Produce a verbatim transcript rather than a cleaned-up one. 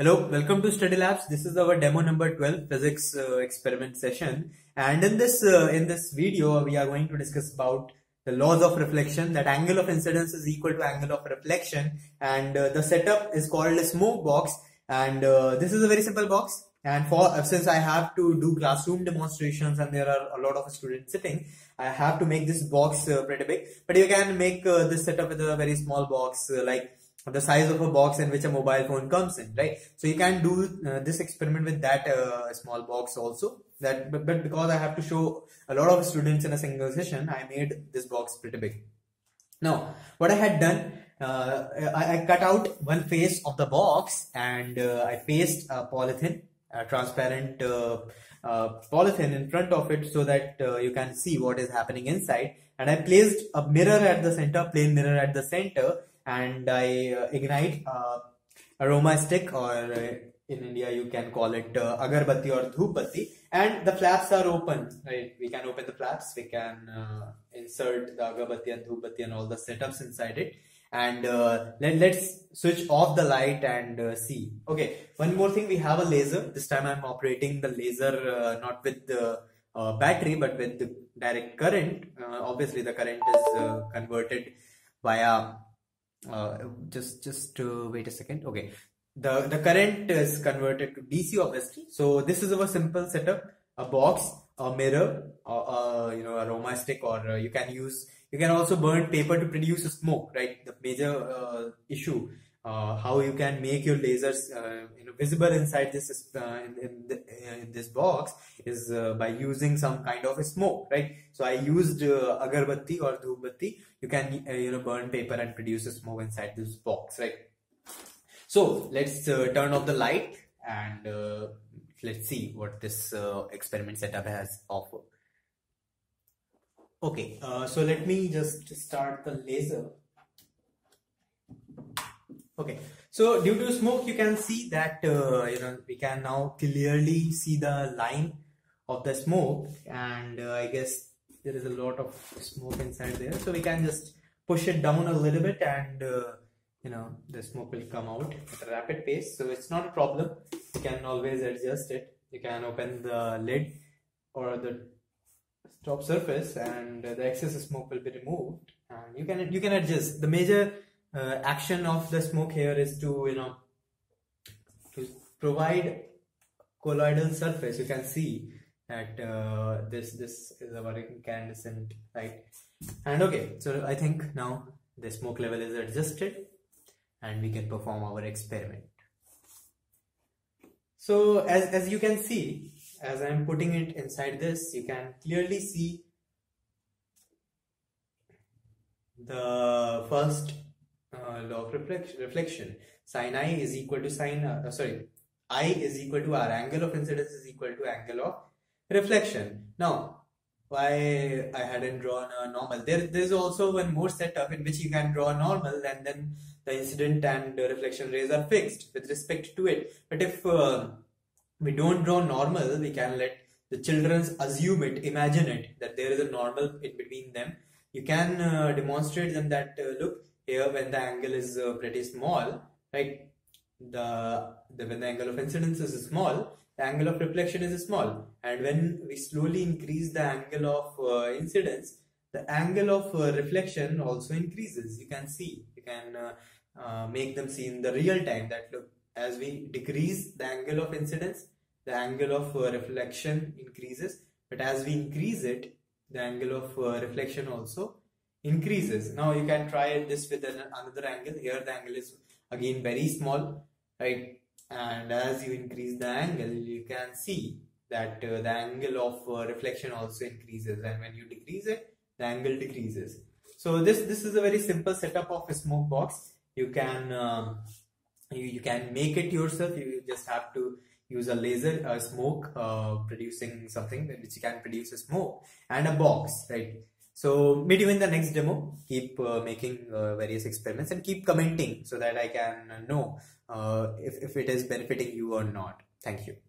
Hello, welcome to Study Labs. This is our demo number twelve physics uh, experiment session, and in this uh, in this video we are going to discuss about the laws of reflection, that angle of incidence is equal to angle of reflection, and uh, the setup is called a smoke box. And uh, this is a very simple box, and for since I have to do classroom demonstrations and there are a lot of students sitting, I have to make this box uh, pretty big, but you can make uh, this setup with a very small box uh, like the size of a box in which a mobile phone comes in, right? So you can do uh, this experiment with that uh, small box also. That but, but because I have to show a lot of students in a single session, I made this box pretty big. Now what I had done, uh, I, I cut out one face of the box, and uh, I placed a polythene, a transparent uh, uh, polythene in front of it, so that uh, you can see what is happening inside. And I placed a mirror at the center, plane mirror at the center, and I uh, ignite uh, aroma stick, or uh, in India you can call it uh, agarbatti or dhupati, and the flaps are open, right? We can open the flaps, we can uh, insert the agarbatti and dhupati and all the setups inside it, and uh, let, let's switch off the light and uh, see. Okay, one more thing, we have a laser. This time I'm operating the laser uh, not with the uh, battery but with the direct current. Uh, obviously the current is uh, converted via uh just just uh, wait a second. Okay, the the current is converted to D C obviously. So this is our simple setup: a box, a mirror, a, a you know aroma stick, or uh, you can use you can also burn paper to produce a smoke, right? The major uh, issue, uh, how you can make your lasers uh, you know visible inside this uh, in, in, the, in this box is uh, by using some kind of a smoke, right? So I used uh, agarbatti or dhupati. You can uh, you know burn paper and produce a smoke inside this box, right? So let's uh, turn off the light, and uh, let's see what this uh, experiment setup has offered. Okay, uh, so let me just start the laser. Okay, so due to smoke you can see that uh, you know we can now clearly see the line of the smoke, and uh, I guess there is a lot of smoke inside there, so we can just push it down a little bit, and uh, you know the smoke will come out at a rapid pace. So it's not a problem, you can always adjust it. You can open the lid or the top surface, and the excess smoke will be removed, and you can you can adjust. The major Uh, action of the smoke here is to you know to provide colloidal surface. You can see that uh, this this is our incandescent light, and okay, so I think now the smoke level is adjusted and we can perform our experiment. So as, as you can see, as I am putting it inside this, you can clearly see the first Uh, law of reflection, reflection. Sin I is equal to sin r, uh, sorry I is equal to r. Angle of incidence is equal to angle of reflection. Now why I hadn't drawn a normal? There, there is also one more setup in which you can draw a normal, and then the incident and uh, reflection rays are fixed with respect to it. But if uh, we don't draw normal, we can let the children assume it, imagine it, that there is a normal in between them. You can uh, demonstrate them that uh, look, here when the angle is uh, pretty small, right, the, the when the angle of incidence is small, the angle of reflection is small, and when we slowly increase the angle of uh, incidence, the angle of uh, reflection also increases. You can see, you can uh, uh, make them see in the real time that look, as we decrease the angle of incidence, the angle of uh, reflection increases, but as we increase it, the angle of uh, reflection also increases. Now you can try this with an, another angle. Here the angle is again very small, right? And as you increase the angle, you can see that uh, the angle of uh, reflection also increases, and when you decrease it, the angle decreases. So this this is a very simple setup of a smoke box. You can uh, you, you can make it yourself. You just have to use a laser, a smoke uh, producing something which you can produce a smoke, and a box, right? So meet you in the next demo. Keep uh, making uh, various experiments and keep commenting so that I can know uh, if, if it is benefiting you or not. Thank you.